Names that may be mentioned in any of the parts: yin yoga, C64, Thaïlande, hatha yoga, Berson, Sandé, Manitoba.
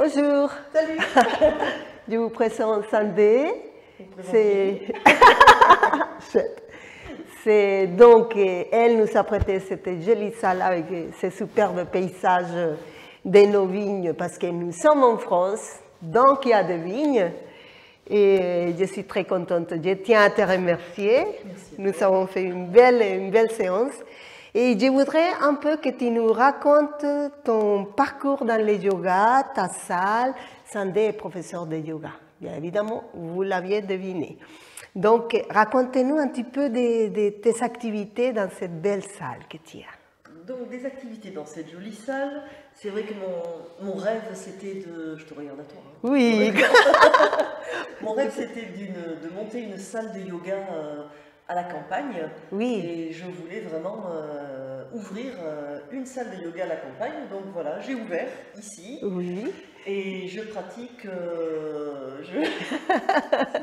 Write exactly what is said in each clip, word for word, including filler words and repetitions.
Bonjour. Salut. Je vous présente Sandé. C'est C'est donc, elle nous a prêté cette jolie salle avec ces superbes paysages de nos vignes, parce que nous sommes en France, donc il y a des vignes. Et je suis très contente. Je tiens à te remercier. Merci. Nous avons fait une belle, une belle séance. Et je voudrais un peu que tu nous racontes ton parcours dans le yoga, ta salle. Sandé est professeur de yoga. Bien évidemment, vous l'aviez deviné. Donc, racontez-nous un petit peu de, de tes activités dans cette belle salle que tu as. Donc, des activités dans cette jolie salle. C'est vrai que mon, mon rêve, c'était de... Je te regarde à toi. Hein. Oui. Mon rêve, c'était de monter une salle de yoga euh, à la campagne. Oui. Et je voulais vraiment euh, ouvrir euh, une salle de yoga à la campagne. Donc voilà, j'ai ouvert ici. Oui. Et je pratique... Euh, je...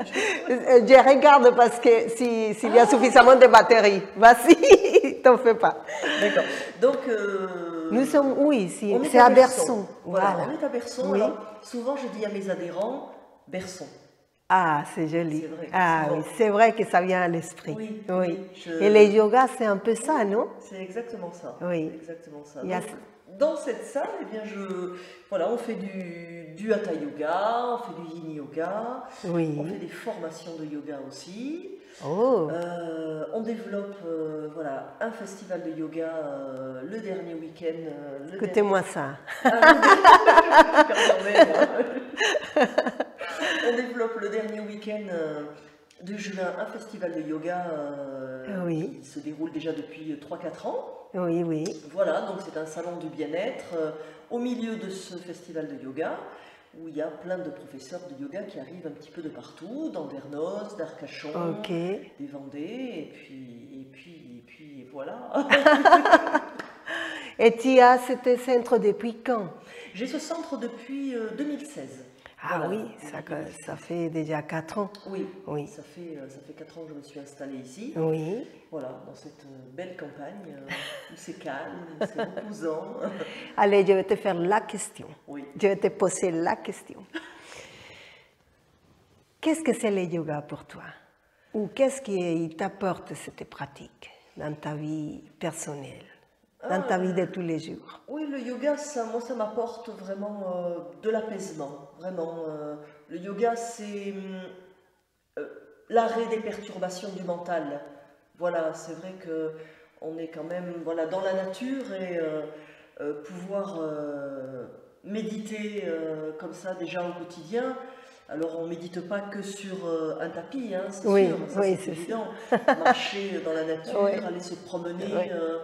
je... je regarde parce que s'il si, si ah. y a suffisamment de batteries. Vas-y, t'en fais pas. D'accord. Donc... Euh... Nous sommes où ici? C'est à, à Berson. Berson. Voilà, voilà, on est à Berson. Oui. Alors, souvent, je dis à mes adhérents, Berson. Ah, c'est joli. Vrai, ah oui, c'est vrai que ça vient à l'esprit. Oui, oui. Je... Et les yogas, c'est un peu ça, non? C'est exactement ça. Oui. Exactement ça. Donc, a... dans cette salle, eh bien, je... voilà, on fait du, du hatha yoga, on fait du yin yoga, oui. On fait des formations de yoga aussi. Oh. Euh, on développe euh, voilà, un festival de yoga euh, le dernier week-end. Euh, Écoutez-moi dernier... ça. Ah, oui. On développe le dernier week-end euh, de juin un festival de yoga euh, oui. qui se déroule déjà depuis trois quatre ans. Oui, oui. Voilà, donc c'est un salon du bien-être euh, au milieu de ce festival de yoga, où il y a plein de professeurs de yoga qui arrivent un petit peu de partout, d'Andernos, d'Arcachon, okay. des Vendée, et puis, et puis, et puis, et voilà. Et tu as ce centre depuis quand? J'ai ce centre depuis euh, deux mille seize. Ah voilà. Oui, ça, ça fait déjà quatre ans. Oui, oui. Ça, fait, ça fait quatre ans que je me suis installée ici. Oui. Voilà, dans cette belle campagne où c'est calme, c'est reposant. Allez, je vais te faire la question. Oui. Je vais te poser la question. Qu'est-ce que c'est le yoga pour toi? Ou qu'est-ce qui t'apporte cette pratique dans ta vie personnelle? Dans ta vie de tous les jours. Oui, le yoga, ça, moi, ça m'apporte vraiment euh, de l'apaisement. Vraiment, euh, le yoga, c'est euh, l'arrêt des perturbations du mental. Voilà, c'est vrai que on est quand même, voilà, dans la nature et euh, euh, pouvoir euh, méditer euh, comme ça déjà au quotidien. Alors, on ne médite pas que sur euh, un tapis, hein, c'est oui, sûr, ça, oui, c'est évident. Marcher dans la nature, oui. Aller se promener. Oui. Euh,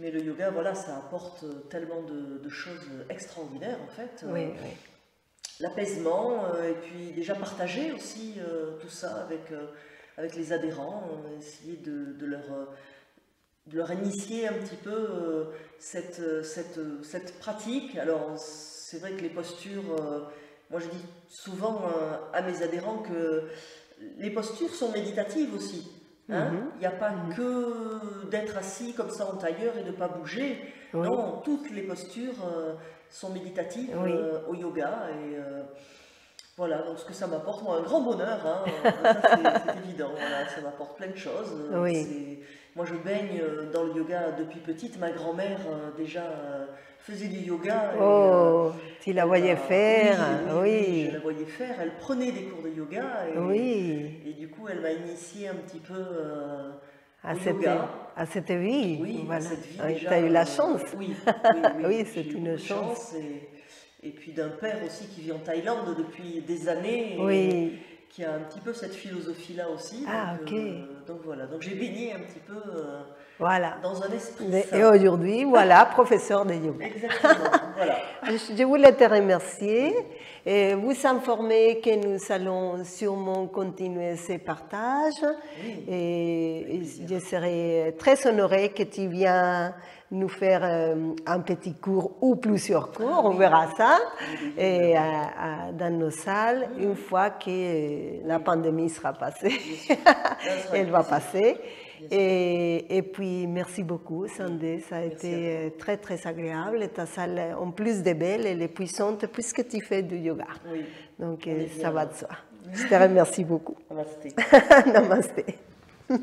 Mais le yoga, voilà, ça apporte tellement de, de choses extraordinaires, en fait. Oui, euh, oui. L'apaisement, euh, et puis déjà partager aussi euh, tout ça avec, euh, avec les adhérents, euh, essayer de, de, leur, de leur initier un petit peu euh, cette, cette, cette pratique. Alors, c'est vrai que les postures, euh, moi je dis souvent euh, à mes adhérents que les postures sont méditatives aussi. Hein? Mm-hmm. Il n'y a pas mm-hmm. que d'être assis comme ça en tailleur et de ne pas bouger. Oui. Non, toutes les postures euh, sont méditatives oui. euh, au yoga. Et euh, voilà, donc ce que ça m'apporte, moi, un grand bonheur, hein, c'est évident, voilà, ça m'apporte plein de choses. Oui. Moi, je baigne dans le yoga depuis petite. Ma grand-mère, euh, déjà, euh, faisait du yoga. Et, oh, euh, tu la voyais euh, faire. Oui, oui, oui. Je la voyais faire. Elle prenait des cours de yoga. Et, oui. Et, et du coup, elle m'a initiée un petit peu euh, à, au cette, yoga. à cette vie. Oui, voilà. À cette vie. Oui, tu as eu la chance. Euh, oui, oui, oui, oui c'est une chance. chance. Et, et puis d'un père aussi qui vit en Thaïlande depuis des années. Et, oui. Qui a un petit peu cette philosophie-là aussi. Ah, donc, ok. Euh, donc voilà, donc j'ai baigné un petit peu euh, voilà. dans un esprit. Et aujourd'hui, voilà, professeur de yoga. Exactement, voilà. Je voulais te remercier et vous informer que nous allons sûrement continuer ces partages. Oui, et je serai très honorée que tu viennes nous faire euh, un petit cours ou plusieurs cours, on verra ça, et, à, à, dans nos salles, une fois que la pandémie sera passée. Elle va passer. Et, et puis, merci beaucoup, Sandé. Ça a merci été très, très agréable. Et ta salle, en plus de belle, elle est puissante puisque tu fais du yoga. Oui. Donc, ça va de soi. Je te remercie beaucoup. Namasté. Namasté.